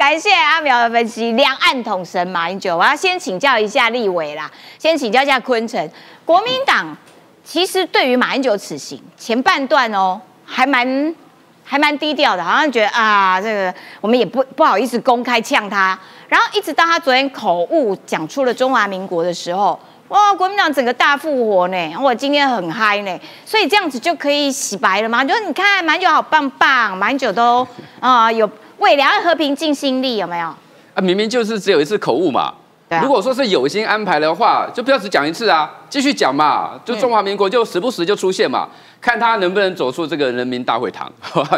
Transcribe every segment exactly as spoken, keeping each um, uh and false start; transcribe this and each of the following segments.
感谢阿苗的分析，两岸统神马英九，我要先请教一下立委啦，先请教一下坤城，国民党其实对于马英九此行前半段哦，还蛮还蛮低调的，好像觉得啊，这个我们也不不好意思公开呛他，然后一直到他昨天口误讲出了中华民国的时候。 哇，国民党整个大复活呢！我今天很嗨呢，所以这样子就可以洗白了嘛？就是你看马英九好棒棒，马英九都啊、呃、有为两岸和平尽心力，有没有？啊，明明就是只有一次口误嘛。啊、如果说是有心安排的话，就不要只讲一次啊，继续讲嘛。就中华民国就时不时就出现嘛，嗯、看他能不能走出这个人民大会堂，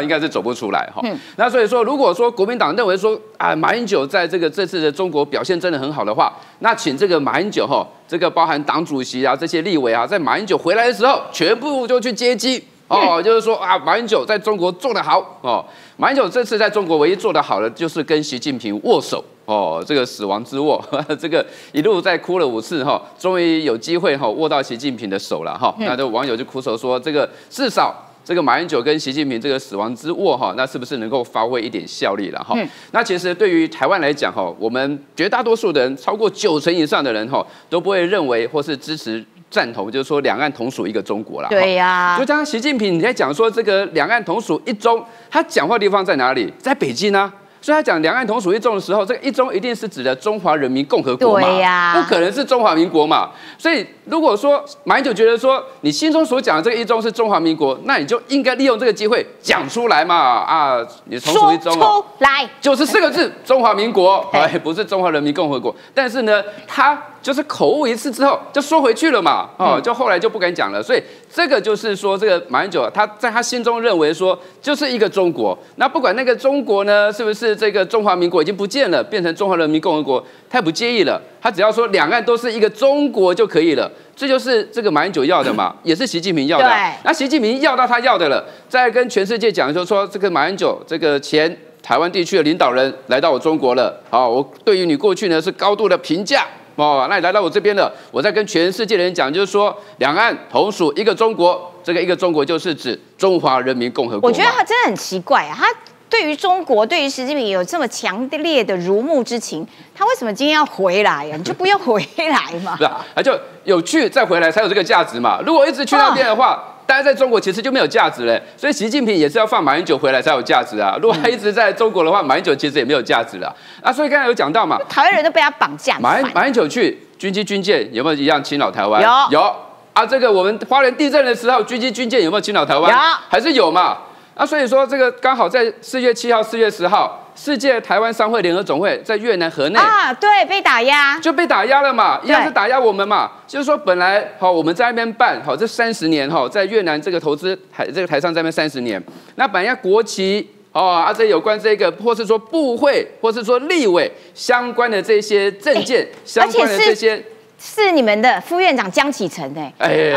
应该是走不出来哈。嗯、那所以说，如果说国民党认为说啊马英九在这个这次的中国表现真的很好的话，那请这个马英九哈。 这个包含党主席啊，这些立委啊，在马英九回来的时候，全部就去接机哦，就是说啊，马英九在中国做得好哦，马英九这次在中国唯一做得好的就是跟习近平握手哦，这个死亡之握，呵呵这个一路在哭了五次哈、哦，终于有机会哈、哦、握到习近平的手了哈，哦嗯、那就网友就苦守说，这个至少。 这个马英九跟习近平这个死亡之握哈，那是不是能够发挥一点效力了哈？嗯、那其实对于台湾来讲哈，我们绝大多数的人，超过九成以上的人哈，都不会认为或是支持。 赞同就是说，两岸同属一个中国啦。对呀、啊，就像习近平你在讲说这个两岸同属一中，他讲话的地方在哪里？在北京啊。所以他讲两岸同属一中的时候，这个一中一定是指的中华人民共和国嘛，对呀、啊，不可能是中华民国嘛。所以如果说马英九觉得说你心中所讲的这个一中是中华民国，那你就应该利用这个机会讲出来嘛啊，你同属一中哦，出来就是四个字中华民国，哎，不是中华人民共和国。但是呢，他。 就是口误一次之后就说回去了嘛，哦，就后来就不敢讲了，所以这个就是说，这个马英九他在他心中认为说就是一个中国，那不管那个中国呢是不是这个中华民国已经不见了，变成中华人民共和国，他也不介意了，他只要说两岸都是一个中国就可以了，这就是这个马英九要的嘛，也是习近平要的，那习近平要到他要的了，再跟全世界讲就说这个马英九这个前。 台湾地区的领导人来到我中国了，好，我对于你过去呢是高度的评价哦，那你来到我这边了，我在跟全世界的人讲，就是说两岸同属一个中国，这个一个中国就是指中华人民共和国。我觉得他真的很奇怪啊，他对于中国，对于习近平有这么强烈的如沐之情，他为什么今天要回来呀、啊？你就不要回来嘛，是啊，就有去再回来才有这个价值嘛。如果一直去那边的话。哦 待在中国其实就没有价值了，所以习近平也是要放马英九回来才有价值啊。如果他一直在中国的话，马英九其实也没有价值了啊。所以刚才有讲到嘛，台湾人都被他绑架。马英马英九去军机军舰有没有一样侵扰台湾？有有啊，这个我们花莲地震的时候，军机军舰有没有侵扰台湾？有还是有嘛？啊，所以说这个刚好在四月七号、四月十号。 世界台湾商会联合总会在越南河内啊，对，被打压就被打压了嘛，一样是打压我们嘛。就是说，本来好、哦、我们在那边办好、哦、这三十年哈、哦，在越南这个投资台这个台上在那边三十年，那本来国旗哦啊这有关这个，或是说部会，或是说立委相关的这些证件，欸、相关的这些。 是你们的副院长江启臣哎，哎，对，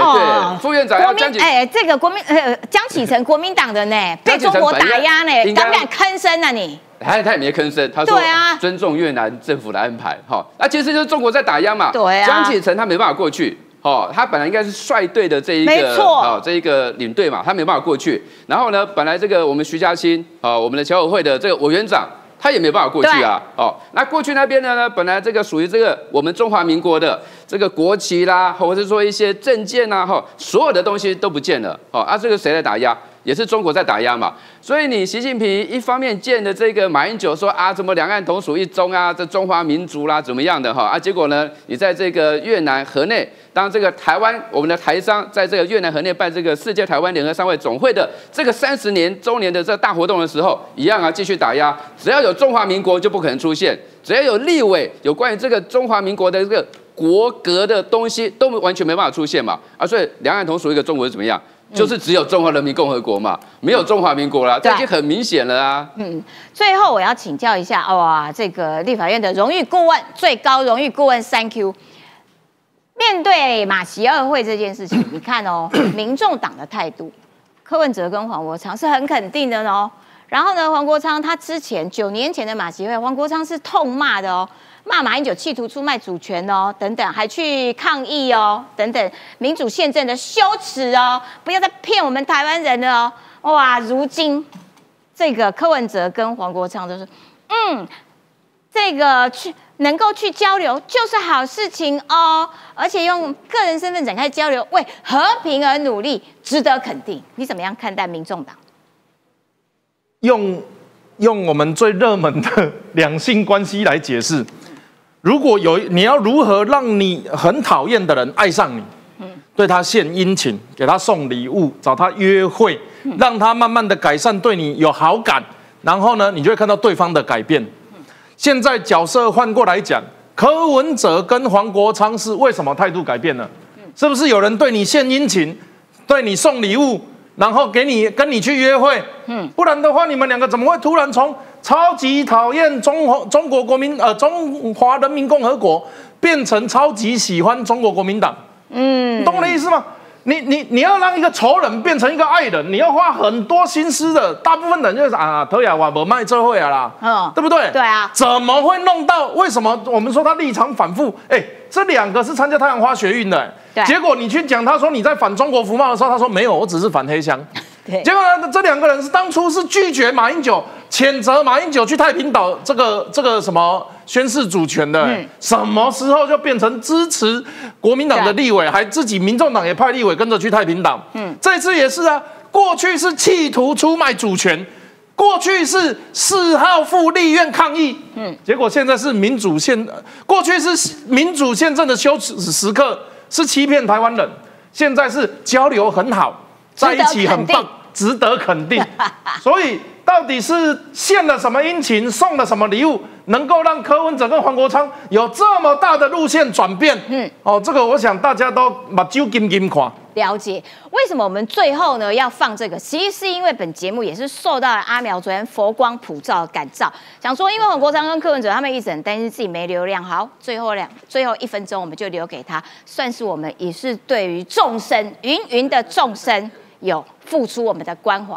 副院长要江启哎，这个国民呃江启臣国民党的呢，被中国打压呢，敢不敢吭声啊你？他他也没吭声，他说尊重越南政府的安排，哈，那其实就是中国在打压嘛。对啊，江启臣他没办法过去，哦，他本来应该是率队的这一个，没错，哦，这一个领队嘛，他没办法过去。然后呢，本来这个我们徐家清啊，我们的侨委会的这个委员长。 他也没办法过去啊，哦，那过去那边的呢，本来这个属于这个我们中华民国的这个国旗啦，或者说一些证件呐，哈，所有的东西都不见了，哦，啊，这个谁来打压？也是中国在打压嘛。所以你习近平一方面见的这个马英九说啊，怎么两岸同属一中啊，这中华民族啦，怎么样的哈、哦、啊，结果呢，你在这个越南河内，当这个台湾我们的台商在这个越南河内办这个世界台湾联合商会总会的这个三十年周年的这大活动的时候，一样啊，继续打压，只要有。 有中华民国就不可能出现，只要有立委有关于这个中华民国的这个国格的东西，都完全没办法出现嘛。啊，所以两岸同属一个中国是怎么样？嗯、就是只有中华人民共和国嘛，没有中华民国啦，嗯、这已经很明显了啊。嗯，最后我要请教一下，哇，这个立法院的荣誉顾问，最高荣誉顾问三 Q， 面对马习二会这件事情，你看哦，民众党的态度，柯文哲跟黄国昌是很肯定的哦。 然后呢，黄国昌他之前九年前的马习会，黄国昌是痛骂的哦，骂马英九企图出卖主权哦，等等，还去抗议哦，等等，民主宪政的羞耻哦，不要再骗我们台湾人了哦。哇，如今这个柯文哲跟黄国昌都是，嗯，这个去能够去交流，就是好事情哦。而且用个人身份展开交流，为和平而努力，值得肯定。你怎么样看待民众党？用用我们最热门的两性关系来解释，如果有你要如何让你很讨厌的人爱上你？ 对他献殷勤，给他送礼物，找他约会，让他慢慢的改善对你有好感，然后呢，你就会看到对方的改变。现在角色换过来讲，柯文哲跟黄国昌是为什么态度改变了？是不是有人对你献殷勤，对你送礼物，然后给你跟你去约会？嗯，不然的话，你们两个怎么会突然从超级讨厌中华中国国民呃中华人民共和国变成超级喜欢中国国民党？ 嗯，你懂我的意思吗？你你你要让一个仇人变成一个爱人，你要花很多心思的。大部分人就是啊，头也瓦不卖这会啊啦，嗯，对不对？对啊，怎么会弄到？为什么我们说他立场反复？哎，这两个是参加太阳花学运的，结果你去讲他说你在反中国服贸的时候，他说没有，我只是反黑箱。对，结果呢，这两个人是当初是拒绝马英九，谴责马英九去太平岛这个这个什么。 宣示主权的、欸，嗯、什么时候就变成支持国民党的立委，还自己民众党也派立委跟着去太平岛？嗯，这次也是啊。过去是企图出卖主权，过去是四号赴立院抗议，嗯，结果现在是民主宪，过去是民主宪政的羞耻时刻，是欺骗台湾人，现在是交流很好，在一起很棒，值得肯定。所以到底是献了什么殷勤，送了什么礼物？ 能够让柯文哲跟黄国昌有这么大的路线转变，嗯，哦，这个我想大家都目睭金金看。了解，为什么我们最后呢要放这个？其实是因为本节目也是受到了阿苗昨天佛光普照的感召，想说因为黄国昌跟柯文哲他们一直很担心自己没流量，好，最后两最后一分钟我们就留给他，算是我们也是对于众生芸芸的众生有付出我们的关怀。